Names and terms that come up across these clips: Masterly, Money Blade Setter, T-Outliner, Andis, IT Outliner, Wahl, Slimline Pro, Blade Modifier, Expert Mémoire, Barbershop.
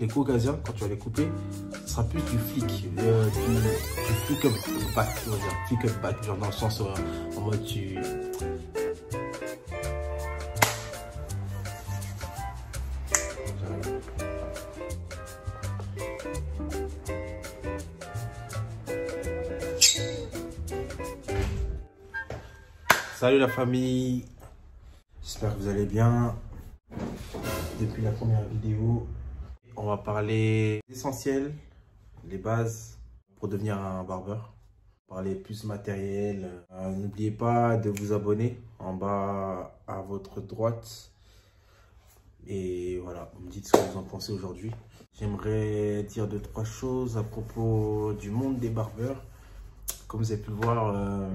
les caucasiens, quand tu vas les couper, ce sera plus du flick, du flick-up-back, on va dire, flick-up-back, genre dans le sens en mode tu... Salut la famille, j'espère que vous allez bien. Depuis la première vidéo, on va parler d'essentiel, les bases pour devenir un barbeur. Parler plus matériel. N'oubliez pas de vous abonner en bas à votre droite. Et voilà, vous me dites ce que vous en pensez aujourd'hui. J'aimerais dire deux, trois choses à propos du monde des barbeurs. Comme vous avez pu le voir,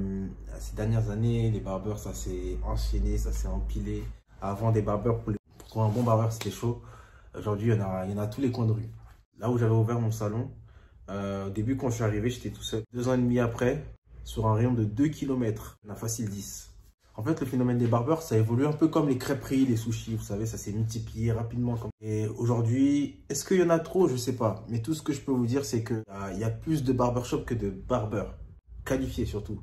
ces dernières années, les barbeurs, ça s'est enchaîné, ça s'est empilé. Avant, des barbeurs, pour trouver un bon barbeur, c'était chaud. Aujourd'hui, il y en a à tous les coins de rue. Là où j'avais ouvert mon salon, au début, quand je suis arrivé, j'étais tout seul. 2 ans et demi après, sur un rayon de 2 km, on a facile 10. En fait, le phénomène des barbeurs, ça évolue un peu comme les crêperies, les sushis. Vous savez, ça s'est multiplié rapidement. Et aujourd'hui, est-ce qu'il y en a trop? Je ne sais pas. Mais tout ce que je peux vous dire, c'est qu'il y a plus de barbershops que de barbeurs. Qualifié surtout.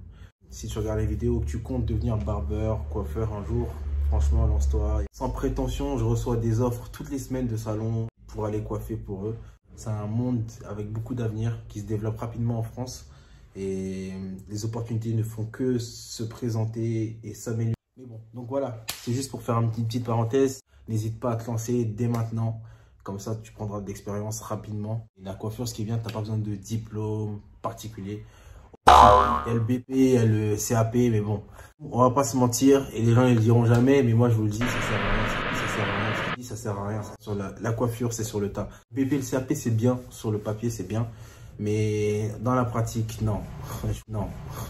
Si tu regardes les vidéos, que tu comptes devenir barbeur, coiffeur un jour, franchement, lance-toi. Sans prétention, je reçois des offres toutes les semaines de salons pour aller coiffer pour eux. C'est un monde avec beaucoup d'avenir qui se développe rapidement en France et les opportunités ne font que se présenter et s'améliorer. Mais bon, donc voilà, c'est juste pour faire une petite parenthèse. N'hésite pas à te lancer dès maintenant. Comme ça, tu prendras de l'expérience rapidement. Et la coiffure, ce qui est bien, tu n'as pas besoin de diplôme particulier. Il y a le BP, il y a le CAP, mais bon, on va pas se mentir et les gens ne le diront jamais, mais moi je vous le dis, ça sert à rien, ça sert à rien. Sur la coiffure, c'est sur le tas. Le BP, le CAP, c'est bien, sur le papier, c'est bien, mais dans la pratique, non. Non,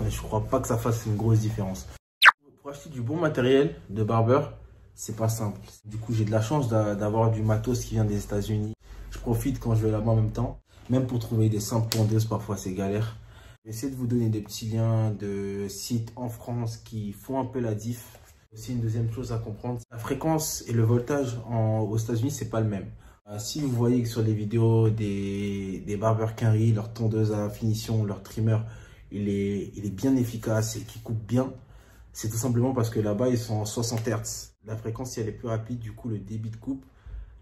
je crois pas que ça fasse une grosse différence. Pour acheter du bon matériel de barbeur, c'est pas simple. Du coup, j'ai de la chance d'avoir du matos qui vient des États-Unis. Je profite quand je vais là-bas en même temps. Même pour trouver des simples tondeuses, parfois c'est galère. J'essaie de vous donner des petits liens de sites en France qui font un peu la diff. Aussi, une deuxième chose à comprendre, la fréquence et le voltage aux États-Unis, c'est pas le même. Si vous voyez que sur les vidéos des barbeurs quinry, leur tondeuse à finition, leur trimmer, il est bien efficace et qui coupe bien, c'est tout simplement parce que là-bas, ils sont en 60 Hz. La fréquence, si elle est plus rapide, du coup, le débit de coupe,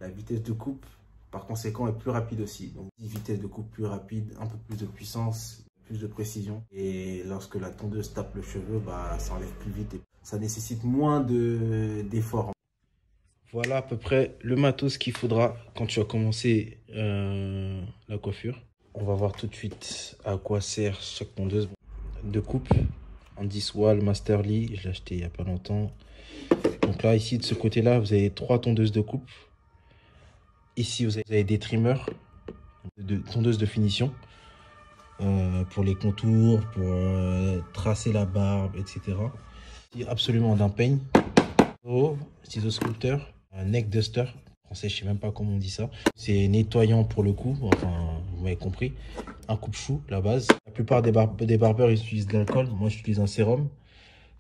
la vitesse de coupe, par conséquent, est plus rapide aussi. Donc, vitesse de coupe plus rapide, un peu plus de puissance, de précision, et lorsque la tondeuse tape le cheveu, bah ça enlève plus vite et ça nécessite moins d'efforts. Voilà à peu près le matos qu'il faudra quand tu vas commencer la coiffure. On va voir tout de suite à quoi sert chaque tondeuse de coupe. Andis, Wahl, Masterly, je l'ai acheté il y a pas longtemps. Donc là, ici de ce côté là, vous avez 3 tondeuses de coupe. Ici vous avez des trimmers, de tondeuses de finition. Pour les contours, pour tracer la barbe, etc. Absolument d'un peigne. Oh, ciseaux sculpteur, un neck duster. En français, je sais même pas comment on dit ça. C'est nettoyant pour le cou, enfin, vous m'avez compris. Un coupe-chou, la base. La plupart des barbeurs utilisent de l'alcool. Moi, j'utilise un sérum.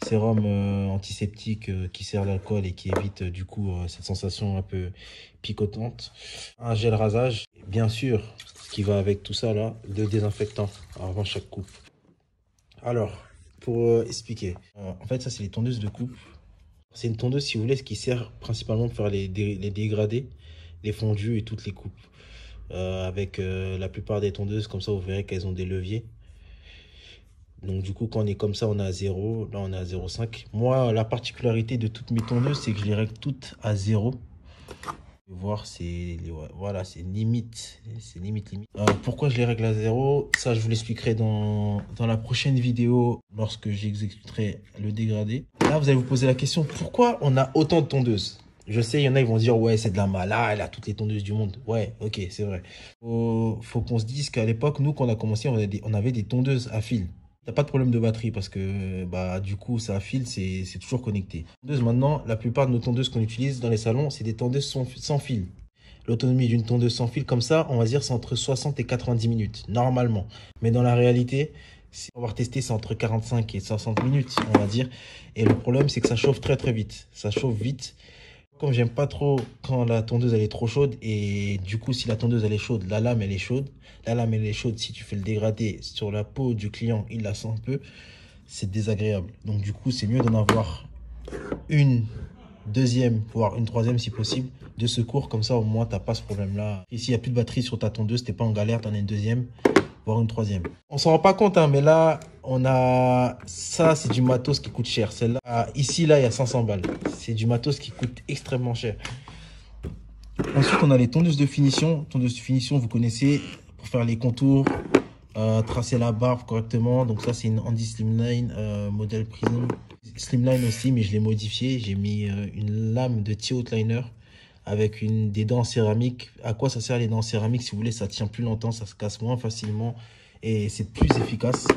Sérum antiseptique qui sert l'alcool et qui évite du coup cette sensation un peu picotante. Un gel rasage, bien sûr, ce qui va avec tout ça là, le désinfectant avant chaque coupe. Alors, pour expliquer, en fait ça c'est les tondeuses de coupe. C'est une tondeuse, si vous voulez, qui sert principalement pour faire les dégradés, les fondus et toutes les coupes. Avec la plupart des tondeuses, comme ça vous verrez qu'elles ont des leviers. Donc du coup, quand on est comme ça, on est à 0. Là, on est à 0,5. Moi, la particularité de toutes mes tondeuses, c'est que je les règle toutes à 0. Vous voir, c'est voilà, c'est limite. C'est limite. Pourquoi je les règle à 0? Ça, je vous l'expliquerai dans la prochaine vidéo, lorsque j'exécuterai le dégradé. Là, vous allez vous poser la question, pourquoi on a autant de tondeuses? Je sais, il y en a, ils vont dire, ouais, c'est de la mala, elle a toutes les tondeuses du monde. Ouais, ok, c'est vrai. Faut qu'on se dise qu'à l'époque, nous, quand on a commencé, on avait des tondeuses à fil. T'as pas de problème de batterie parce que bah du coup ça file, c'est toujours connecté. Maintenant, la plupart de nos tondeuses qu'on utilise dans les salons, c'est des tondeuses sans fil. L'autonomie d'une tondeuse sans fil comme ça, on va dire c'est entre 60 et 90 minutes normalement. Mais dans la réalité, si on va tester, c'est entre 45 et 60 minutes, on va dire. Et le problème c'est que ça chauffe très vite. Ça chauffe vite. Comme j'aime pas trop quand la tondeuse elle est trop chaude, et du coup si la tondeuse elle est chaude, la lame elle est chaude. La lame elle est chaude, si tu fais le dégradé sur la peau du client, il la sent un peu, c'est désagréable. Donc du coup c'est mieux d'en avoir une deuxième, voire une troisième si possible, de secours. Comme ça au moins t'as pas ce problème là. Et s'il n'y a plus de batterie sur ta tondeuse, t'es pas en galère, t'en as une deuxième, voire une troisième. On s'en rend pas compte hein, mais là on a ça, c'est du matos qui coûte cher. Celle-là, ici, là, il y a 500 balles. C'est du matos qui coûte extrêmement cher. Ensuite, on a les tondeuses de finition. Tondeuses de finition, vous connaissez, pour faire les contours, tracer la barbe correctement. Donc ça, c'est une Andis Slimline modèle Prism. Slimline aussi, mais je l'ai modifié. J'ai mis une lame de T-Outliner avec des dents en céramique. À quoi ça sert les dents en céramique? Si vous voulez, ça tient plus longtemps, ça se casse moins facilement. Et c'est plus efficace.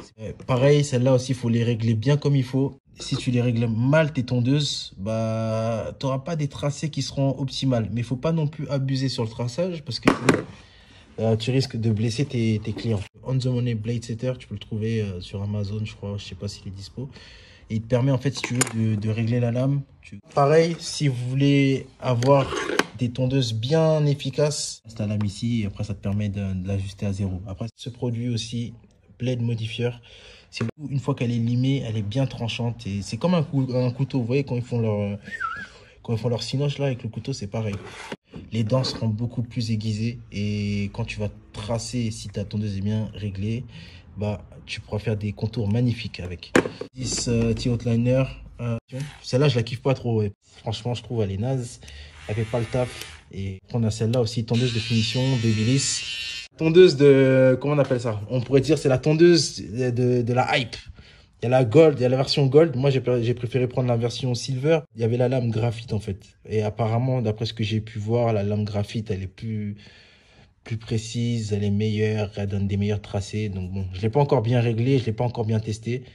Pareil, celle-là aussi, il faut les régler bien comme il faut. Si tu les règles mal, tes tondeuses, bah, tu n'auras pas des tracés qui seront optimales. Mais il ne faut pas non plus abuser sur le traçage parce que tu risques de blesser tes clients. On the Money Blade Setter, tu peux le trouver sur Amazon, je crois. Je ne sais pas s'il est dispo. Et il te permet, en fait, si tu veux, de régler la lame. Pareil, si vous voulez avoir des tondeuses bien efficaces, c'est la lame ici et après ça te permet de l'ajuster à zéro. Après ce produit aussi, Blade Modifier, c'est une fois qu'elle est limée, elle est bien tranchante et c'est comme un couteau. Vous voyez, quand ils font leur cinoche là avec le couteau, c'est pareil. Les dents seront beaucoup plus aiguisées et quand tu vas tracer, si ta tondeuse est bien réglée, bah tu pourras faire des contours magnifiques avec. This T-Outliner, celle-là je la kiffe pas trop. Franchement, je trouve elle est naze. Elle fait pas le taf. Et on a celle-là aussi, tondeuse de finition, de débilisse. Tondeuse de... Comment on appelle ça? On pourrait dire c'est la tondeuse de la hype. Il y a la gold, il y a la version gold. Moi, j'ai préféré prendre la version silver. Il y avait la lame graphite, en fait. Et apparemment, d'après ce que j'ai pu voir, la lame graphite, elle est plus précise, elle est meilleure, elle donne des meilleurs tracés. Donc bon, je l'ai pas encore bien réglé, je l'ai pas encore bien testé.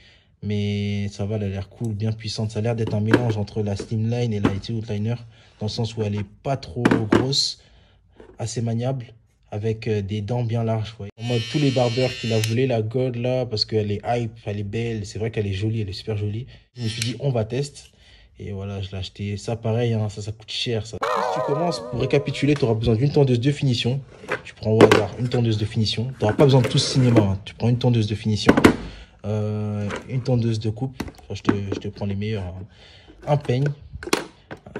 Mais ça va, elle a l'air cool, bien puissante. Ça a l'air d'être un mélange entre la Slimline et la IT Outliner, dans le sens où elle est pas trop grosse, assez maniable, avec des dents bien larges. Ouais. En mode, tous les barbeurs qui la voulaient, la gold là, parce qu'elle est hype, elle est belle, c'est vrai qu'elle est jolie, elle est super jolie. Je me suis dit, on va tester. Et voilà, je l'ai acheté. Ça, pareil, hein, ça coûte cher, ça. Si tu commences, pour récapituler, tu auras besoin d'une tondeuse de finition. Tu prends au hasard une tondeuse de finition. Tu n'auras pas besoin de tout ce cinéma, hein. Tu prends une tondeuse de finition. Une tondeuse de coupe, enfin, je te prends les meilleurs, hein. Un peigne,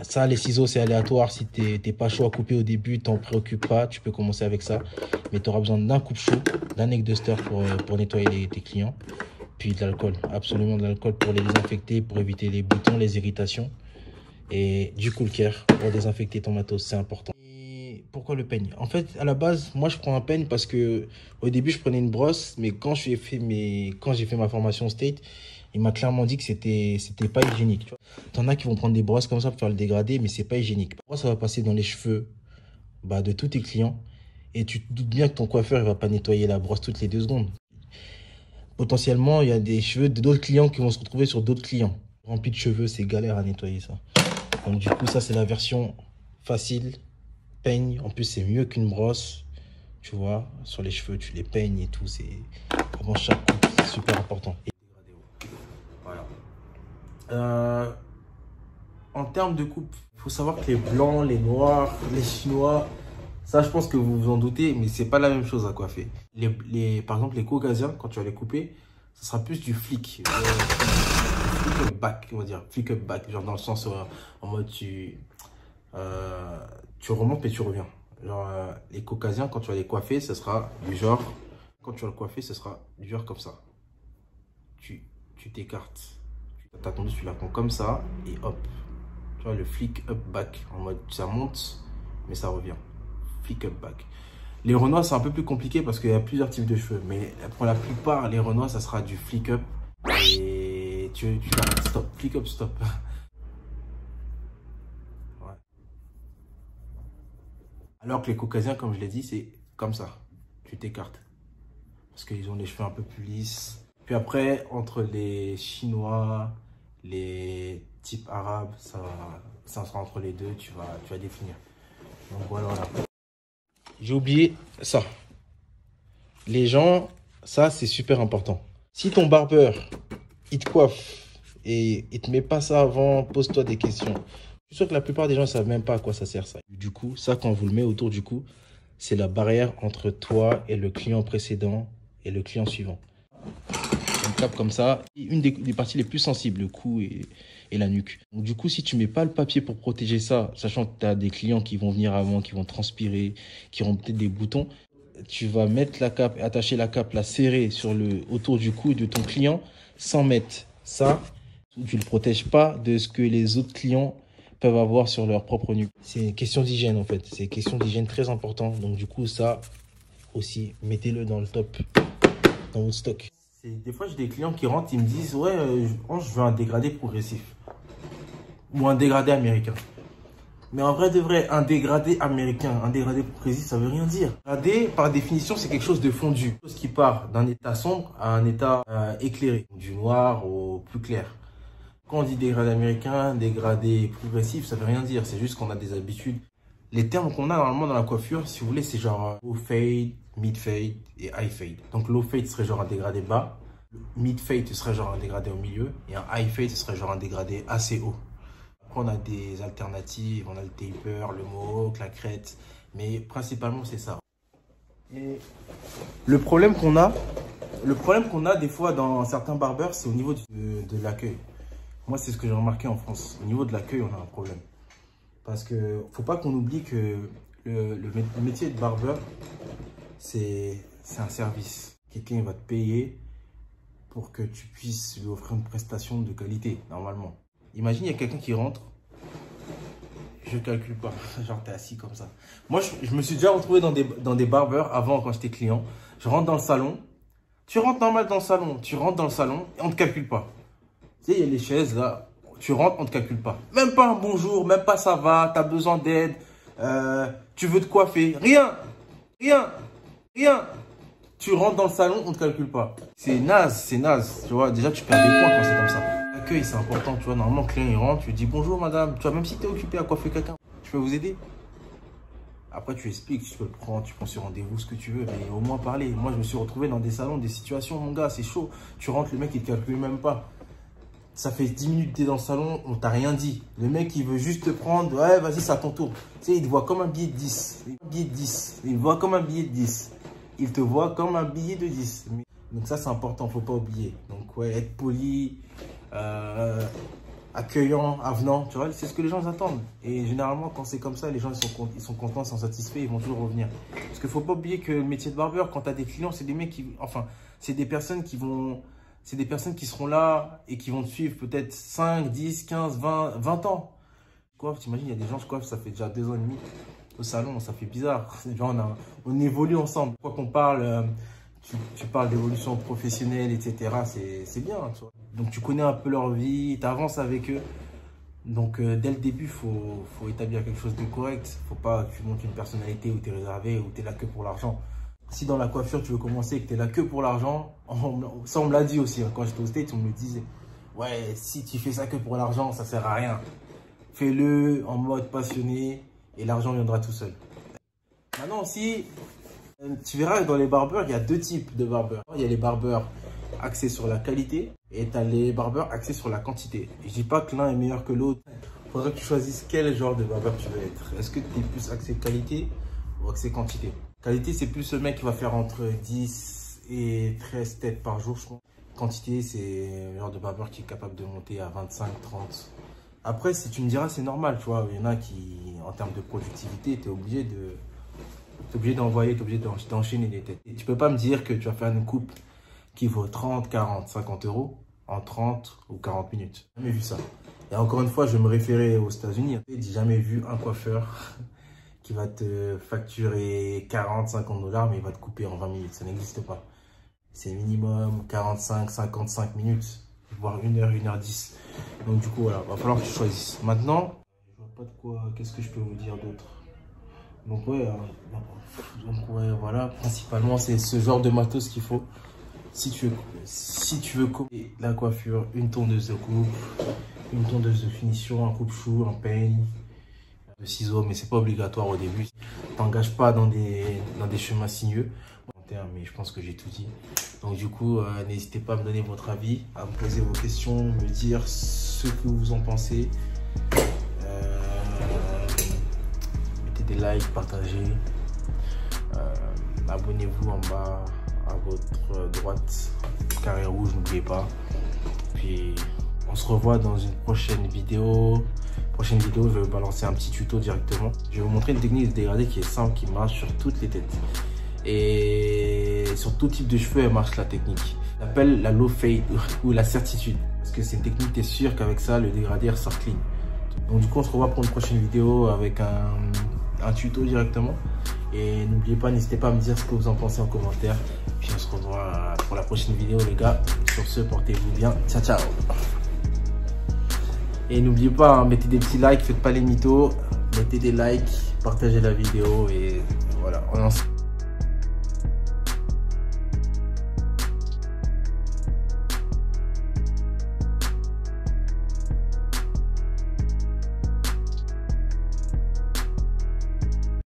ça les ciseaux c'est aléatoire, si t'es pas chaud à couper au début, t'en préoccupe pas, tu peux commencer avec ça, mais t'auras besoin d'un coupe chaud, d'un neck duster pour nettoyer tes clients, puis de l'alcool, absolument de l'alcool pour les désinfecter, pour éviter les boutons, les irritations, et du cool care pour désinfecter ton matos, c'est important. Pourquoi le peigne? En fait, à la base, moi, je prends un peigne parce que au début, je prenais une brosse, mais quand j'ai fait ma formation State, il m'a clairement dit que c'était pas hygiénique. T'en as qui vont prendre des brosses comme ça pour faire le dégradé, mais c'est pas hygiénique. Moi, ça va passer dans les cheveux de tous tes clients et tu te doutes bien que ton coiffeur, il va pas nettoyer la brosse toutes les 2 secondes. Potentiellement, il y a des cheveux d'autres clients qui vont se retrouver sur d'autres clients. Rempli de cheveux, c'est galère à nettoyer ça. Donc du coup, ça, c'est la version facile. Peigne, en plus c'est mieux qu'une brosse, tu vois, sur les cheveux tu les peignes et tout, c'est vraiment chaque coup, c'est super important. Voilà. En termes de coupe, il faut savoir que les blancs, les noirs, les chinois, ça je pense que vous vous en doutez, mais c'est pas la même chose à coiffer. Par exemple les caucasiens, quand tu vas les couper, ça sera plus du flic. Flick up back, on va dire, flick up back, genre dans le sens en mode tu remontes et tu reviens. Genre, les caucasiens, quand tu vas les coiffer, ce sera du genre... Quand tu vas le coiffer, ce sera du genre comme ça. Tu t'écartes. T'as tendu sur la con comme ça et hop. Tu vois, le flick up back. En mode, ça monte, mais ça revient. Flick up back. Les renois, c'est un peu plus compliqué parce qu'il y a plusieurs types de cheveux. Mais pour la plupart, les renois, ça sera du flick up. Et tu t'arrêtes. Stop. Flick up, stop. Alors que les caucasiens, comme je l'ai dit, c'est comme ça. Tu t'écartes. Parce qu'ils ont les cheveux un peu plus lisses. Puis après, entre les chinois, les types arabes, ça sera entre les deux. Tu vas définir. Donc voilà. J'ai oublié ça. Les gens, ça, c'est super important. Si ton barbeur, il te coiffe et il te met pas ça avant, pose-toi des questions. Je suis sûr que la plupart des gens ne savent même pas à quoi ça sert ça. Du coup, ça, quand vous le mettez autour du cou, c'est la barrière entre toi et le client précédent et le client suivant. On tape comme ça. Une des parties les plus sensibles, le cou et la nuque. Donc, du coup, si tu ne mets pas le papier pour protéger ça, sachant que tu as des clients qui vont venir avant, qui vont transpirer, qui auront peut-être des boutons, tu vas mettre la cape, attacher la cape, la serrer sur autour du cou de ton client sans mettre ça. Tu ne le protèges pas de ce que les autres clients peuvent avoir sur leur propre nuque. C'est une question d'hygiène en fait. C'est une question d'hygiène très importante. Donc du coup, ça aussi, mettez-le dans le top, dans votre stock. Des fois, j'ai des clients qui rentrent, ils me disent « Ouais, je veux un dégradé progressif ou un dégradé américain. » Mais en vrai de vrai, un dégradé américain, un dégradé progressif, ça veut rien dire. Un dégradé, par définition, c'est quelque chose de fondu. Quelque chose qui part d'un état sombre à un état éclairé, du noir au plus clair. Quand on dit dégradé américain, dégradé progressif, ça veut rien dire. C'est juste qu'on a des habitudes. Les termes qu'on a normalement dans la coiffure, si vous voulez, c'est genre low fade, mid fade et high fade. Donc low fade serait genre un dégradé bas, mid fade serait genre un dégradé au milieu et un high fade serait genre un dégradé assez haut. Après, on a des alternatives, on a le taper, le mohawk, la crête, mais principalement, c'est ça. Et le problème qu'on a, des fois dans certains barbeurs, c'est au niveau de l'accueil. Moi, c'est ce que j'ai remarqué en France. Au niveau de l'accueil, on a un problème. Parce qu'il ne faut pas qu'on oublie que le métier de barbeur, c'est un service. Quelqu'un va te payer pour que tu puisses lui offrir une prestation de qualité, normalement. Imagine, il y a quelqu'un qui rentre, je calcule pas, genre t'es assis comme ça. Moi, je me suis déjà retrouvé dans des barbeurs avant quand j'étais client. Je rentre dans le salon, tu rentres normal dans le salon, et on te calcule pas. Tu sais, il y a les chaises là, tu rentres, on te calcule pas. Même pas un bonjour, même pas ça va, t'as besoin d'aide, tu veux te coiffer, rien. Tu rentres dans le salon, on te calcule pas. C'est naze, tu vois, déjà tu perds des points quand c'est comme ça. C'est important, tu vois, normalement, le client il rentre, tu lui dis bonjour madame, tu vois, même si tu es occupé à coiffer quelqu'un, je peux vous aider. Après, tu expliques, tu peux le prendre, tu prends ce rendez-vous, ce que tu veux, mais au moins parler. Moi, je me suis retrouvé dans des salons, des situations, mon gars, c'est chaud. Tu rentres, le mec il te calcule même pas. Ça fait 10 minutes que tu es dans le salon, on t'a rien dit. Le mec il veut juste te prendre, ouais, vas-y, c'est à ton tour. Tu sais, il te voit comme un billet de 10. Il te voit comme un billet de 10. Donc, ça, c'est important, faut pas oublier. Donc, ouais, être poli. Accueillant, avenant, tu vois, c'est ce que les gens attendent. Et généralement, quand c'est comme ça, les gens ils sont contents, sont satisfaits, ils vont toujours revenir. Parce qu'il faut pas oublier que le métier de barbeur, quand tu as des clients, c'est des mecs qui, enfin, c'est des personnes qui vont, c'est des personnes qui seront là et qui vont te suivre peut-être 5, 10, 15, 20 ans. Coiffe, t'imagines, il y a des gens, je coiffe, ça fait déjà 2 ans et demi au salon, ça fait bizarre. Genre, on évolue ensemble. Quoi qu'on parle, tu parles d'évolution professionnelle, etc. C'est bien, tu vois. Donc, tu connais un peu leur vie, tu avances avec eux. Donc, dès le début, il faut établir quelque chose de correct. Il ne faut pas que tu montes une personnalité où tu es réservé, où tu es là que pour l'argent. Si dans la coiffure, tu veux commencer et que tu es là que pour l'argent, ça, on me l'a dit aussi. Hein, quand j'étais au States, on me le disait. Ouais, si tu fais ça que pour l'argent, ça ne sert à rien. Fais-le en mode passionné et l'argent viendra tout seul. Maintenant aussi, tu verras que dans les barbeurs, il y a 2 types de barbeurs. Il y a les barbeurs axés sur la qualité et tu as les barbeurs axés sur la quantité. Et je dis pas que l'un est meilleur que l'autre. Il faudrait que tu choisisses quel genre de barbeur tu veux être. Est-ce que tu es plus axé qualité ou axé quantité? Qualité, c'est plus le mec qui va faire entre 10 et 13 têtes par jour, je pense. Quantité, c'est le genre de barbeur qui est capable de monter à 25, 30. Après, si tu me diras, c'est normal, tu vois. Il y en a qui, en termes de productivité, tu es obligé de... T'es obligé d'envoyer, t'es obligé d'enchaîner des têtes. Et tu peux pas me dire que tu vas faire une coupe qui vaut 30, 40, 50 euros en 30 ou 40 minutes. J'ai jamais vu ça. Et encore une fois, je vais me référer aux États-Unis. J'ai jamais vu un coiffeur qui va te facturer 40, 50 dollars, mais il va te couper en 20 minutes. Ça n'existe pas. C'est minimum 45, 55 minutes, voire 1 heure, 1 heure 10. Donc du coup, voilà, va falloir que tu choisisses. Maintenant, je vois pas de quoi, qu'est-ce que je peux vous dire d'autre? Donc ouais, voilà, principalement c'est ce genre de matos qu'il faut si tu veux couper la coiffure, une tondeuse de coupe, une tondeuse de finition, un coupe-chou, un peigne, de ciseaux, mais c'est pas obligatoire au début. T'engages pas dans des chemins sinueux. Mais je pense que j'ai tout dit. Donc du coup, n'hésitez pas à me donner votre avis, à me poser vos questions, me dire ce que vous en pensez. des likes, partagez, abonnez-vous en bas à votre droite, carré rouge, n'oubliez pas. Puis on se revoit dans une prochaine vidéo. Je vais balancer un petit tuto directement. Je vais vous montrer une technique de dégradé qui est simple, qui marche sur toutes les têtes. Et sur tout type de cheveux, elle marche la technique. On l'appelle la low fade ou la certitude. Parce que c'est une technique, t'es sûr qu'avec ça, le dégradé ressort clean. Donc du coup, on se revoit pour une prochaine vidéo avec un tuto directement. Et n'oubliez pas, n'hésitez pas à me dire ce que vous en pensez en commentaire. Puis on se revoit pour la prochaine vidéo, les gars. Sur ce, portez-vous bien. Ciao, ciao. Et n'oubliez pas, hein, mettez des petits likes, faites pas les mythos, mettez des likes, partagez la vidéo et voilà, on lance.